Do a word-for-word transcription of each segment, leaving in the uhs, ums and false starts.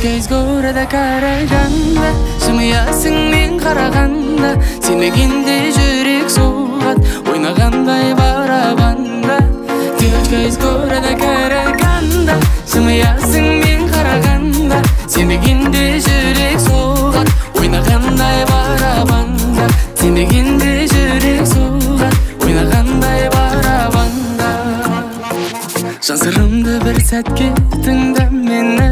Кез көреді Караганда, жымиясың мен қарағанда, сенбегенде жүрек соғады, ойнағандай барабанда. Кез көреді Караганда, жымиясың мен қарағанда, сенбегенде жүрек соғады, ойнағандай барабанда. Сенбегенде жүрек соғады, ойнағандай барабанда. Жан сырымды бір сәтке тыңда мені.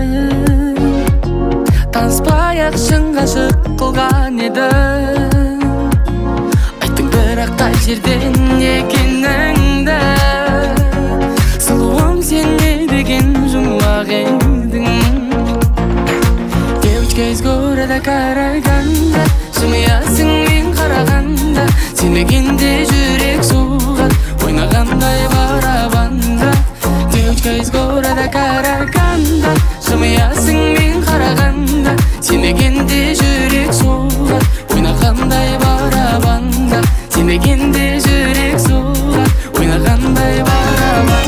Таныспай-ақ шыңға жыққылған едің, айттың бірақ қай жерден екеніңді. Сұлуым сен не деген жұмбақ едің. Девочка из города Караганда, жымиясың мен қарағанда, сенбегенде жүрек соғады, ойнағандай барабанда. Девочка из города Караганда, жымиясың мен қарағанда, сенбегенде жүрек соғады, ойнағандай барабанда. Сенбегенде жүрек соғады, ойнағандай барабанда.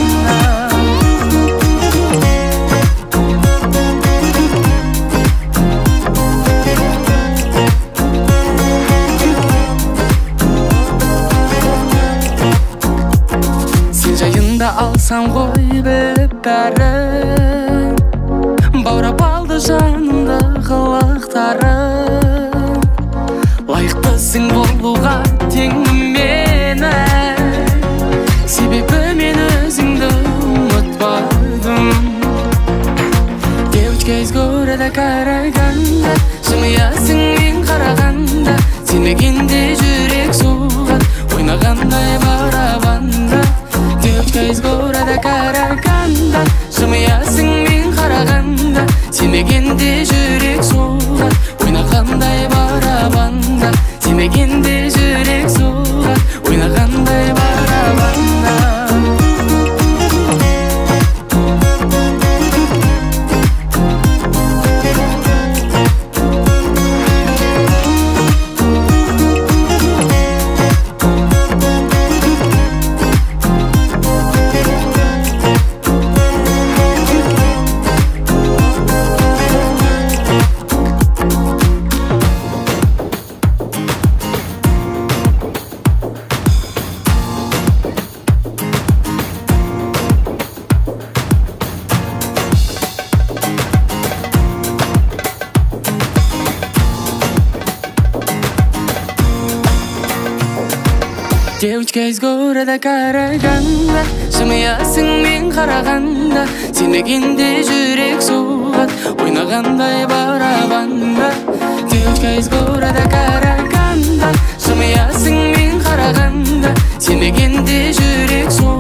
Сен жайында алсам ғой біліп бәрін, баурап алды жанымды қылықтарың. Лайықтысың болуға теңім мені, себебі мен өзіңді ұмытпадым. Девочка из города Караганда, жымиясың мен қарағанда, сенбегенде жүрек соғады, ойнағандай барабанда. Девочка из города Караганда, жымиясың мен қарағанда, сенбегенде жүрек соғады, ойнағандай барабанда. Сенбегенде жүрек соғады, ойнағандай барабанда. Девочка из города Караганда, жымиясың мен қарағанда, сенбегенде жүрек соғады, ойнағандай барабанда. Девочка из города Караганда, жымиясың мен қарағанда, сенбегенде жүрек соғады.